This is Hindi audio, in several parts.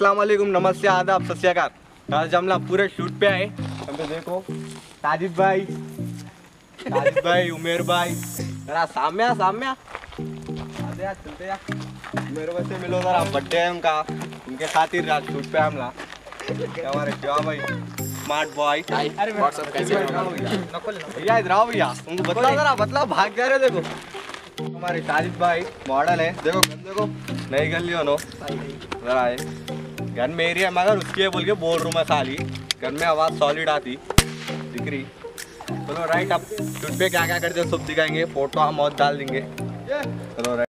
अस्सलाम वालेकुम, नमस्ते, आदाब, सत श्री अकाल। आज हम लोग पूरे शूट पे आए। हम तो देखो ताजिद भाई उमेर भाई जरा सामने आते यार, चलते यार, उमेर भाई से मिलो जरा। बर्थडे है उनका, उनके खातिर आज शूट पे हम ला। हमारे जवा भाई स्मार्ट बॉय, अरे व्हाट्सएप कैसे भैया, इधर आओ भैया, उनको बतला जरा, बतला, भाग जा रहे। देखो हमारे ताजिद भाई मॉडल है, देखो गंदे को नहीं कर लियो नो जरा। घर मेरी है मगर उसकी है बोल के बोल रूम है खाली, घर में आवाज़ सॉलिड आती दिख रही। चलो राइट, आप शूट पे क्या क्या करते हैं सब दिखाएंगे, फोटो हम और डाल देंगे। चलो राइट।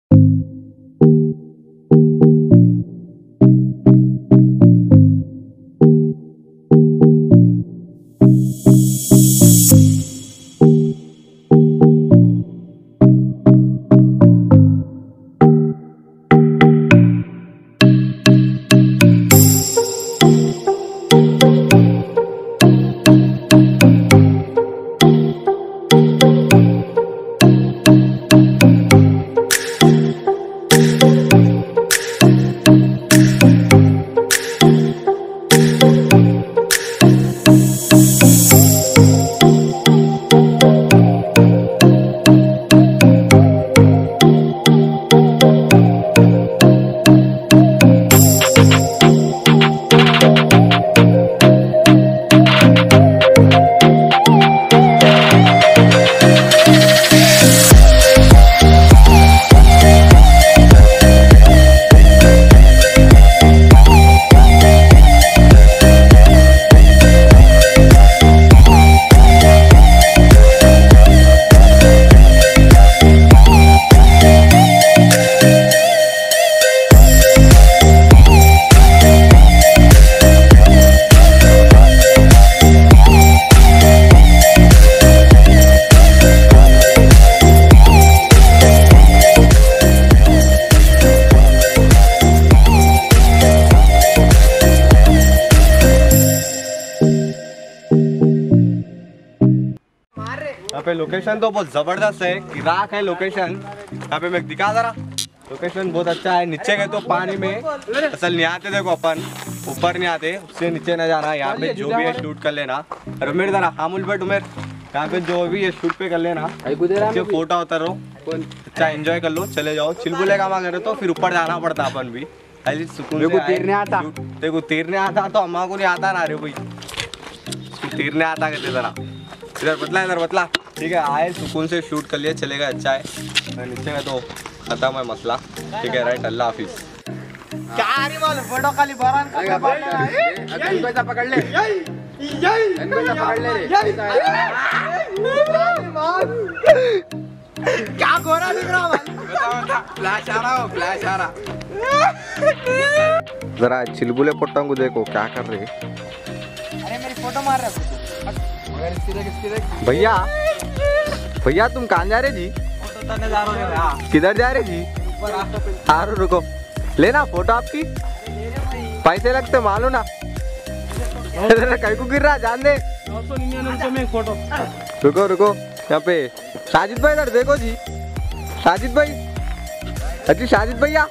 यहाँ पे लोकेशन तो बहुत जबरदस्त है, किराक है लोकेशन। यहाँ पे मैं दिखा जरा, लोकेशन बहुत अच्छा है। नीचे गए तो पानी में असल नहीं आते, देखो अपन ऊपर नहीं आते, उससे नीचे ना जाना। यहाँ पे जो भी है शूट कर लेना। और उमेर जरा हामुल बट उमेर, यहाँ पे जो भी है शूट पे कर लेना, फोटो उतारो, अच्छा एंजॉय कर लो, चले जाओ। चिलबुले का मांग रहे तो फिर ऊपर जाना पड़ता अपन भी। तैरने आता, देखो तैरने आता तो अम्मा को नहीं आता ना। अरे भाई तैरने आता कहते जरा, इधर बतला। ठीक है, आए सुकून से शूट कर लिए, चलेगा, अच्छा है। नीचे में तो खत्म है मसला। ठीक है राइट, अल्लाह हाफिज। क्या गोरा दिख रहा, फ्लैश आ रहा। जरा चिलबुले पोट्टा को देखो क्या कर रहे हैं। अरे मेरी फोटो मार रहे भैया, तुम कहाँ जा रहे जी? किधर जा रहे जी? आरो रुको, लेना फोटो आपकी, पैसे लगते मालू ना। कहीं को गिर रहा जान दे। 999 में फोटो। रुको, यहाँ पे साजिद भाई इधर देखो जी, साजिद भैया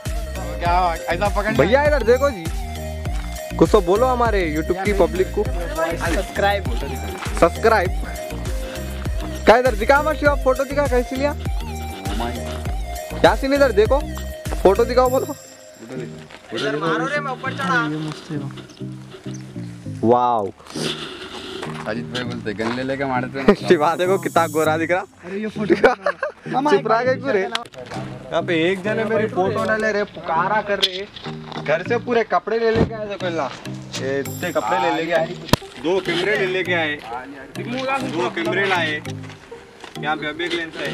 भैया इधर देखो जी, कुछ तो बोलो हमारे YouTube की पब्लिक को। सब्सक्राइब क्या, इधर दिखा हमारा फोटो, दिखा कैसे लिया यासीन, इधर देखो फोटो दिखाओ, बोलो इधर मारो रे, मैं ऊपर चढ़ा। वाओ साजिद भाई बोलते गन लेके मारते हैं। शिवा देखो कितना गोरा दिख रहा। अरे ये फोटो चिपरा के क्यों रे? यहाँ पे एक जने मेरी फोटो ना ले रहे, पुकारा कर रहे। घर से पूरे कपड़े ले लेके आए, इतने कपड़े ले लेके आए, दो कैमरे ले लेके आए, दो कैमरे लाए। यहाँ पे अभी एक लेंस है,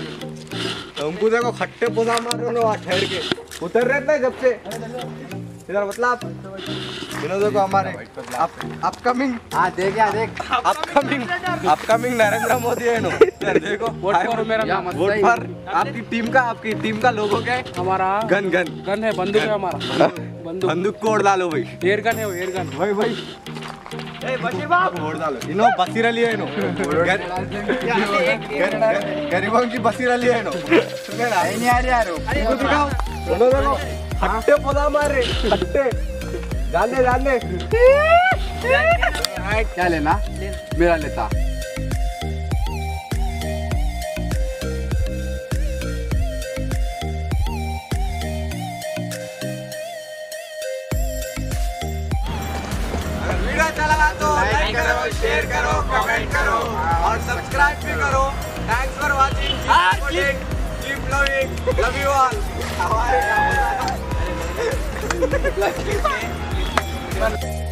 हमको देखो खट्टे पोजा मारो ना, वहाँ ठहर के उतर रहे थे जब से। इधर मतलब देखो हमारे अपकमिंग अपकमिंग नरेंद्र मोदी है नो। इधर देखो वोट पर आपकी टीम का लोगो क्या है? हमारा गन है, बंदूक है, हमारा बंदूक को डालो भाई, एयरगन है वो, एयरगन भाई। ए बच्चे बाप छोड़ डालो, इनो बसीरा लिए इनो गरीबों की बसीरा लिए इनो। सुन ना ये नहीं आ रहा यार, रुको रुको, बोलो बोलो, हट्टे बोला मारे हट्टे। डाल दे क्या लेना मेरा लेता शेयर करो, कमेंट करो और सब्सक्राइब भी करो। Thanks for watching, keep loving, love you all. हमारे